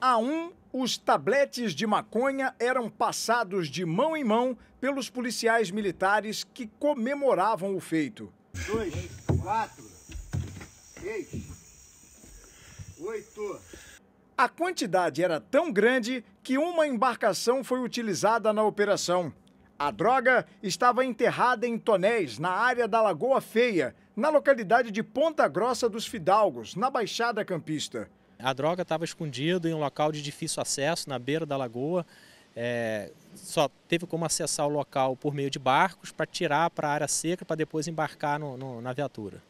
A um, os tabletes de maconha eram passados de mão em mão pelos policiais militares que comemoravam o feito. 2, 4, 6, 8. A quantidade era tão grande que uma embarcação foi utilizada na operação. A droga estava enterrada em tonéis na área da Lagoa Feia, na localidade de Ponta Grossa dos Fidalgos, na Baixada Campista. A droga estava escondida em um local de difícil acesso, na beira da lagoa. Só teve como acessar o local por meio de barcos para tirar para a área seca para depois embarcar na viatura.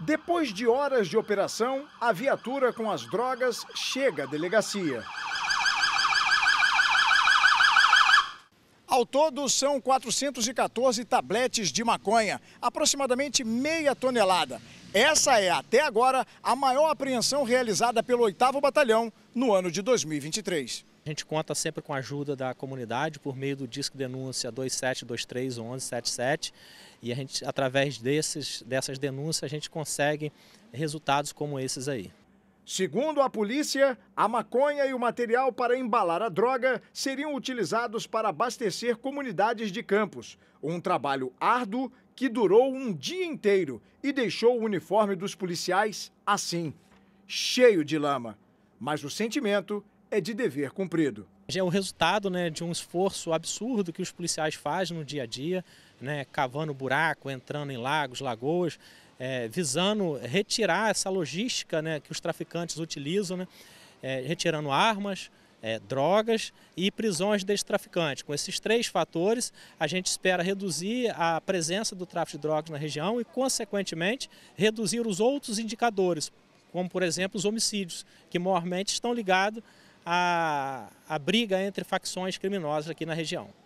Depois de horas de operação, a viatura com as drogas chega à delegacia. Ao todo, são 414 tabletes de maconha, aproximadamente meia tonelada. Essa é, até agora, a maior apreensão realizada pelo 8º Batalhão no ano de 2023. A gente conta sempre com a ajuda da comunidade por meio do disco denúncia 27231177 e a gente, através dessas denúncias, a gente consegue resultados como esses aí. Segundo a polícia, a maconha e o material para embalar a droga seriam utilizados para abastecer comunidades de Campos. Um trabalho árduo que durou um dia inteiro e deixou o uniforme dos policiais assim, cheio de lama. Mas o sentimento é de dever cumprido. É o resultado, né, de um esforço absurdo que os policiais fazem no dia a dia, né, cavando buraco, entrando em lagos, lagoas, visando retirar essa logística, né, que os traficantes utilizam, né, retirando armas, drogas e prisões desse traficante. Com esses três fatores, a gente espera reduzir a presença do tráfico de drogas na região e, consequentemente, reduzir os outros indicadores, como, por exemplo, os homicídios, que maiormente estão ligados à briga entre facções criminosas aqui na região.